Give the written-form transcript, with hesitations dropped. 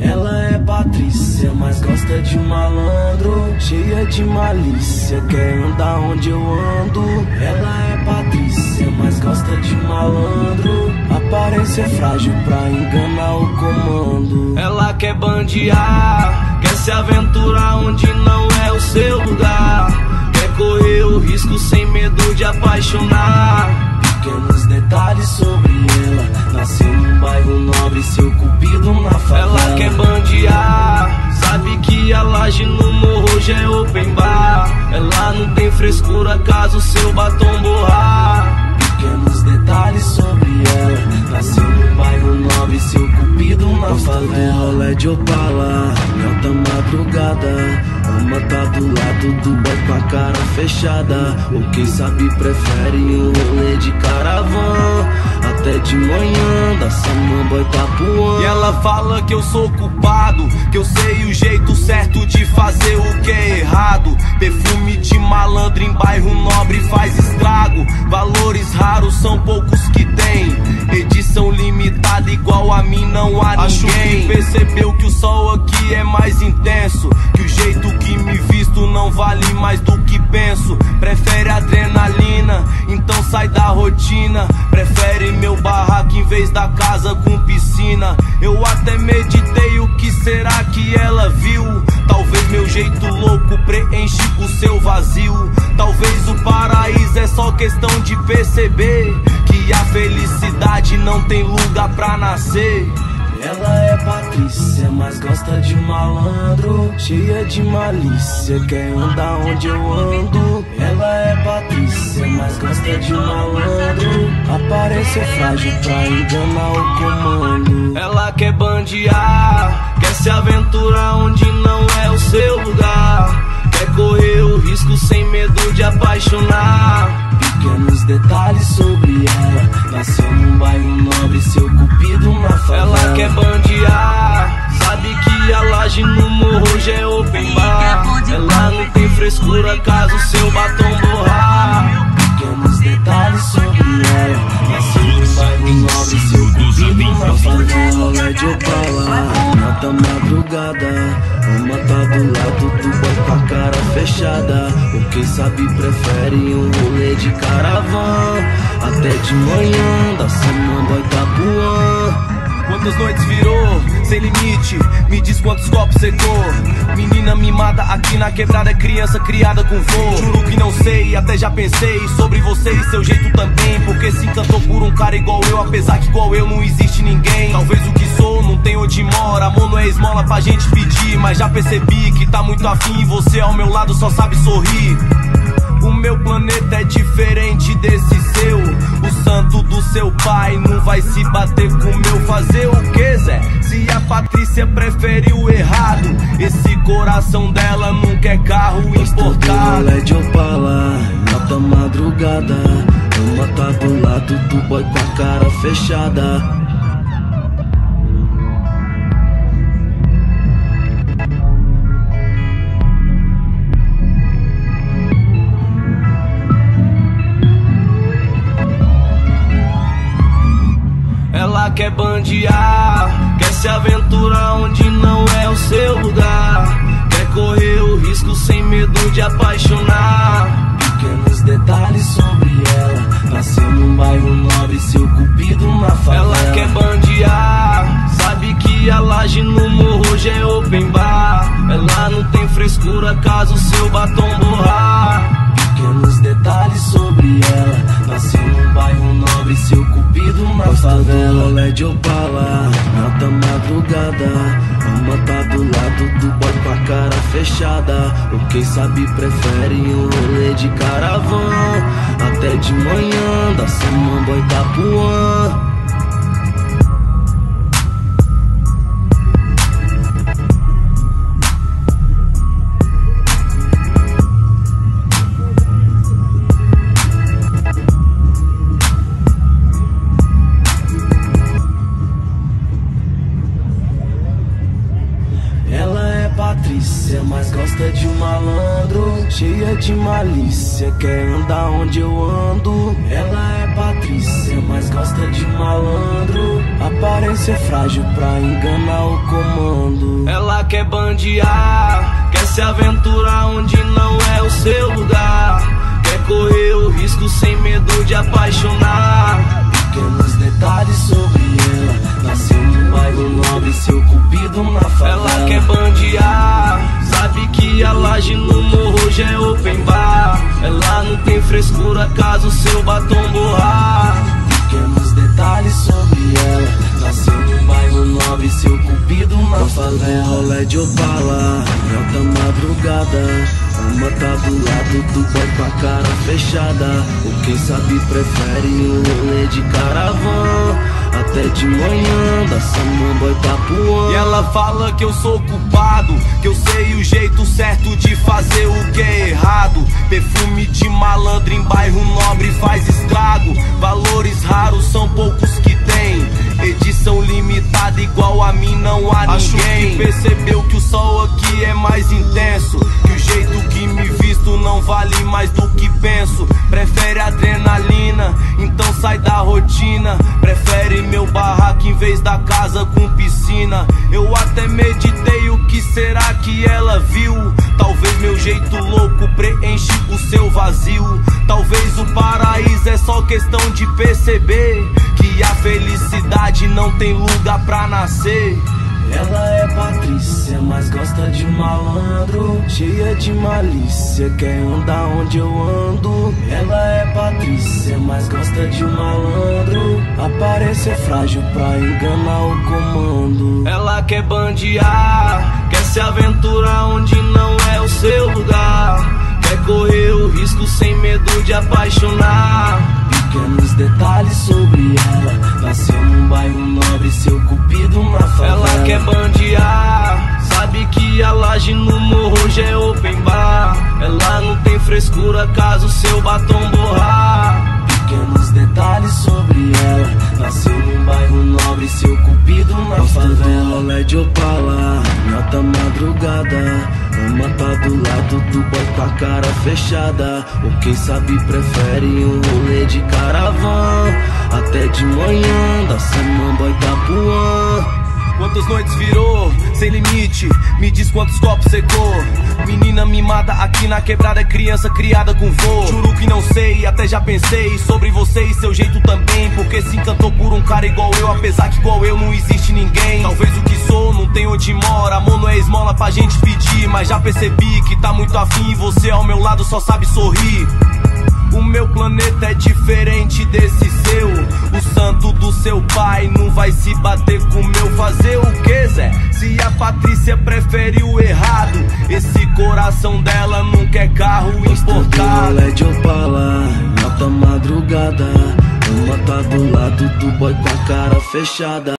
Ela é Patrícia, mas gosta de malandro, cheia de malícia, quer andar onde eu ando. Ela é Patrícia, mas gosta de malandro, aparência é frágil pra enganar o comando. Ela quer bandear, quer se aventurar onde não é o seu lugar, quer correr o risco sem medo de apaixonar. Pequenos detalhes sobre ela, nasceu num bairro nobre, seu cupido na favela. Ela quer bandear, sabe que a laje no morro hoje é open bar. Ela não tem frescura caso seu batom borrar. Pequenos detalhes sobre ela, nasceu num bairro nobre, seu cupido na favela. Do rolê de Opala, alta madrugada, ama tá do lado do boy com a cara fechada, ou quem sabe prefere um rolê de caravana até de manhã, da samamboy tapuã. E ela fala que eu sou culpado, que eu sei o jeito certo de fazer o que é errado. Perfume de malandro em bairro nobre faz estrago, valores raros são poucos que tem, edição limitada igual a mim não há ninguém. Acho que percebeu que o sol aqui é mais intenso, que o jeito que me visto não vale mais do que penso. Prefere adrenalina, então sai da rotina, prefere meu barraco em vez da casa com piscina. Eu até meditei, o que será que ela viu? Talvez meu jeito louco preenche o seu vazio, talvez o paraíso é só questão de perceber que a felicidade não tem lugar pra nascer. Ela é Patrícia, mas gosta de malandro, cheia de malícia, quer andar onde eu ando. Ela é Patrícia, mas gosta de malandro, aparência é frágil pra enganar o comando. Ela quer bandear, quer se aventurar onde não é o seu lugar, quer correr o risco sem medo de apaixonar. Pequenos detalhes sobre ela, nasceu num bairro nobre, seu cupido na favela. Ela quer bandear, sabe que a laje no morro hoje é open bar. Ela não tem frescura caso seu batom borrar. Pequenos detalhes sobre ela, nasceu num bairro nobre, seu cupido na favela. Do rolê de Opala, alta madrugada, ama tá do lado do boy com a cara fechada, ou quem sabe prefere um rolê de caravana até de manhã, da samamboy tapuã. Quantas noites virou, sem limite, me diz quantos copos secou. Menina mimada aqui na quebrada, criança criada com vô. Juro que não sei, até já pensei sobre você e seu jeito também, porque se encantou por um cara igual eu, apesar que igual eu não existe ninguém. Talvez o que sou não tem onde mora, amor não é esmola pra gente pedir, mas já percebi que tá muito afim e você ao meu lado só sabe sorrir. O meu planeta é diferente desse seu, o santo do seu pai não vai se bater com o meu. Fazer o que, Zé? Se a Patrícia preferiu errado, esse coração dela nunca é carro importado. Ela é de Opala, alta madrugada, ama tá do lado do boy com a cara fechada. Ela quer bandear, quer se aventurar onde não é o seu lugar, quer correr o risco sem medo de apaixonar. Pequenos detalhes sobre ela, nasceu num bairro nobre, seu cupido na favela. Ela quer bandear, sabe que a laje no morro hoje é open bar. Ela não tem frescura caso seu batom borrar. Pequenos detalhes sobre ela, nasceu num bairro nobre, seu cupido na favela. Rolê de Opala, alta madrugada, ama tá do lado do boy com a cara fechada, ou quem sabe prefere um rolê de caravana até de manhã, da samamboy tapuã. Patrícia, mas gosta de malandro, cheia de malícia, quer andar onde eu ando. Ela é Patrícia, mas gosta de malandro, aparência é frágil pra enganar o no comando. Ela quer bandear, quer se aventurar onde não é o seu lugar, quer correr o risco sem medo de apaixonar. Pequenos detalhes sobre ela, nasceu no bairro nobre, seu cupido na favela. Ela quer bandear, sabe que a laje no morro hoje é open bar. Ela não tem frescura caso seu batom borrar. Pequenos detalhes sobre ela, nasceu no bairro nobre, seu cupido na favela. Rolé de Opala, alta madrugada, uma tá do lado do boy com a cara fechada. O quem sabe prefere um rolê de caravana até de manhã, da samamboy papuã. E ela fala que eu sou culpado, que eu sei o jeito certo de fazer o que é errado. Perfume de malandro em bairro nobre faz estrago. Valores raros são poucos que tem, edição limitada igual a mim não há ninguém. Acho que percebeu que o sol aqui é mais intenso, que o jeito que me visto não vale mais do que penso. Prefere adrenalina, então sai da rotina, prefere meu barraco em vez da casa com piscina. Eu até meditei o que será que ela viu. Talvez meu jeito louco preenche o seu vazio. Talvez o paraíso é só questão de perceber que a felicidade não tem lugar pra nascer. Ela é Patrícia, mas gosta de malandro, cheia de malícia, quer andar onde eu ando. Ela é Patrícia, mas gosta de malandro, aparência frágil pra enganar o comando. Ela quer bandear, quer se aventurar onde não é o seu lugar, quer correr o risco sem medo de apaixonar. Pequenos detalhes sobre ela, nasceu num bairro nobre, seu cupido na favela. Ela quer bandear, sabe que a laje no morro hoje é open bar. Ela não tem frescura caso seu batom borrar. Pequenos detalhes sobre ela, nasceu num bairro nobre, seu cupido na favela. Rolé de Opala, alta madrugada, uma tá do lado do boy com a cara fechada. Ou quem sabe prefere um rolê de caravana até de manhã, da samamboy tapuã. Quantas noites virou, sem limite, me diz quantos copos secou. Menina mimada aqui na quebrada, criança criada com vô. Juro que não sei, até já pensei sobre você e seu jeito também, porque se encantou por um cara igual eu, apesar que igual eu não existe ninguém. Talvez o que sou não tem onde mora, amor não é esmola pra gente pedir, mas já percebi que tá muito afim e você ao meu lado só sabe sorrir. O meu planeta é diferente desse seu, o santo do seu pai não vai se bater com o meu. Fazer o que, Zé? Se a Patrícia preferiu errado, esse coração dela nunca é carro importado. Rolé de Opala, alta madrugada, uma tá do lado do boy com a cara fechada.